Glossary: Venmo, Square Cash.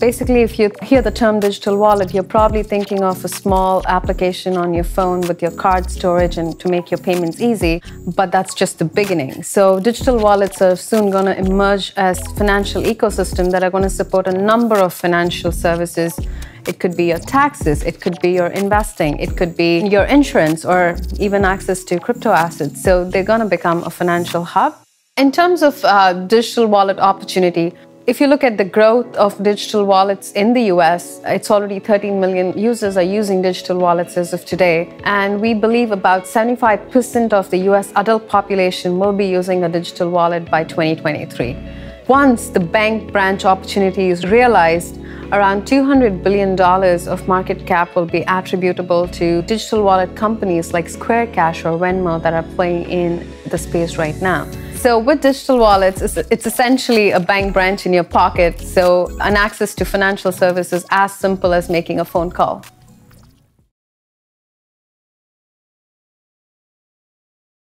Basically, if you hear the term digital wallet, you're probably thinking of a small application on your phone with your card storage and to make your payments easy, but that's just the beginning. So digital wallets are soon going to emerge as financial ecosystems that are going to support a number of financial services. It could be your taxes, it could be your investing, it could be your insurance or even access to crypto assets. So they're going to become a financial hub. In terms of digital wallet opportunity, if you look at the growth of digital wallets in the US, it's already 13 million users are using digital wallets as of today. And we believe about 75% of the US adult population will be using a digital wallet by 2023. Once the bank branch opportunity is realized, around $200 billion of market cap will be attributable to digital wallet companies like Square Cash or Venmo that are playing in the space right now. So with digital wallets, it's essentially a bank branch in your pocket, so an access to financial services as simple as making a phone call.